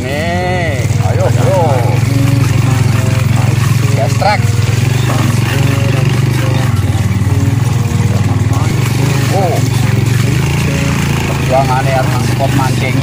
nih. Ayo, bro. Gas track. Oh. Perjuangan air transport mancing.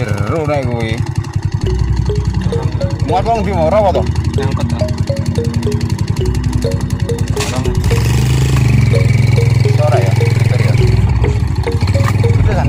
Seru nih gue. Muat bang di Mora apa tuh? Angkut tuh. Suara ya. Betul kan.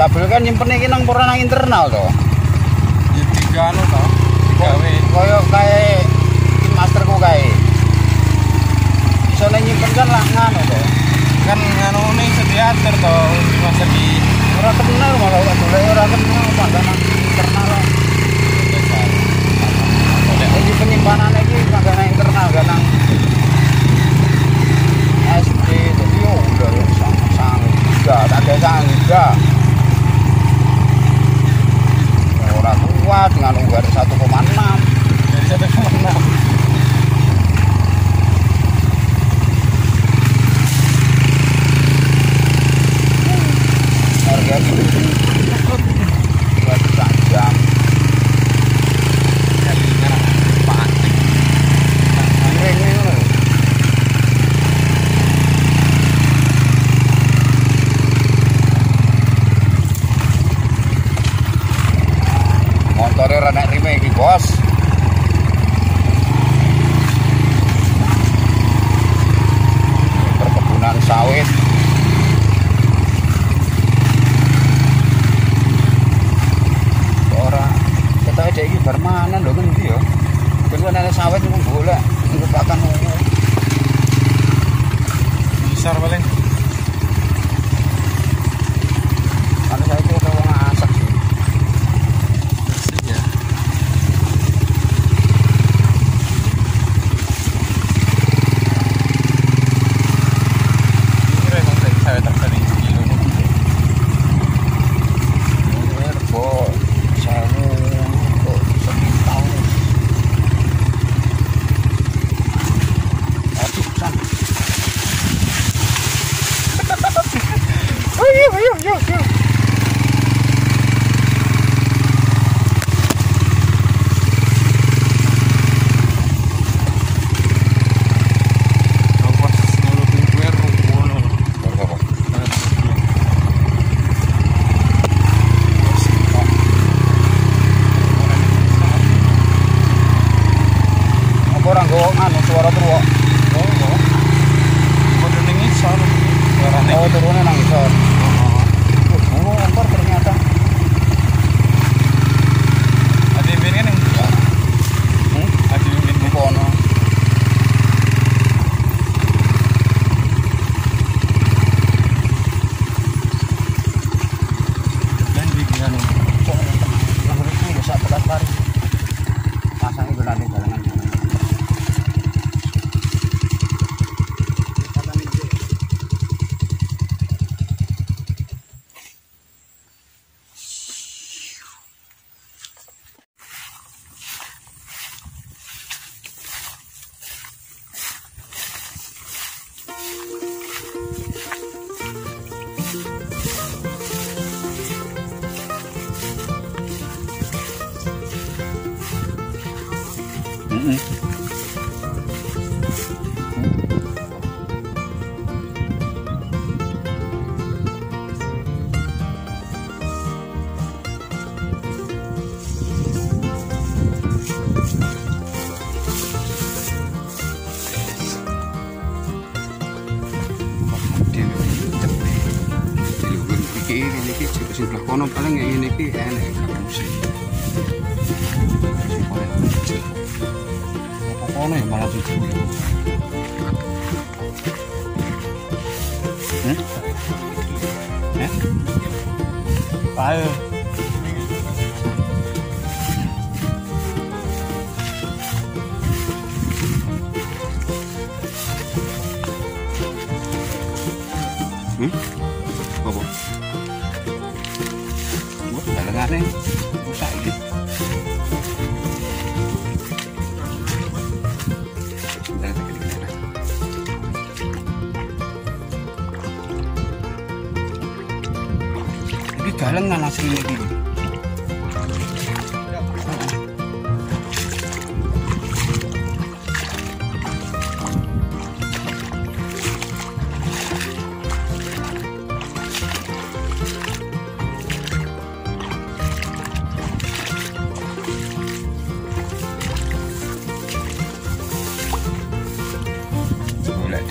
Tabel kan nyimpen iki nang purana internal to. Ya diganu to, digawe koyo kae masterku kae. Isone nyimpen kan lah ngono to. Kan ngono ne sediater to master di ora kenal malah ora kenal pandangan internal. Jadi penyimpanan iki pandangan internal kan nang SD jadi yo udah yo sanggah ada sanggah. Orang tua dengan unggar 1,6 dari 1,6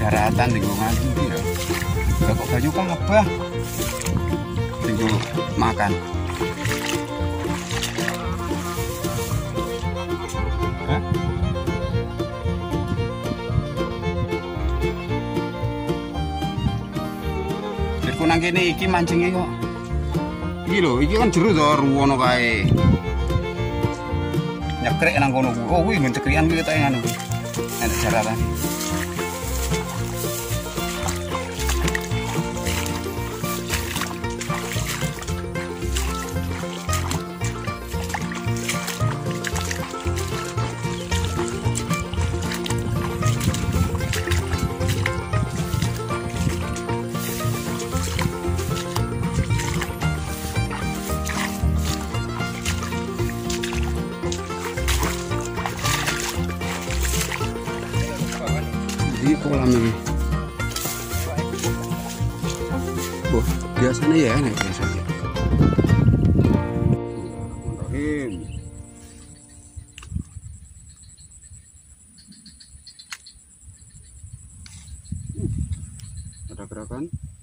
daratan lingkungan itu ya. Kok banyu kan ngebah. untuk makan. Nang kene iki mancinge kok. Iki lho, iki kan jero to ruwono kae. Nyekrek nang kono kuwi. Oh, kuwi nggon cekrikan kuwi ketoke ngono kuwi. Nek jaratan. Kolam ini, oh, biasanya ya enak biasanya. Ada gerakan.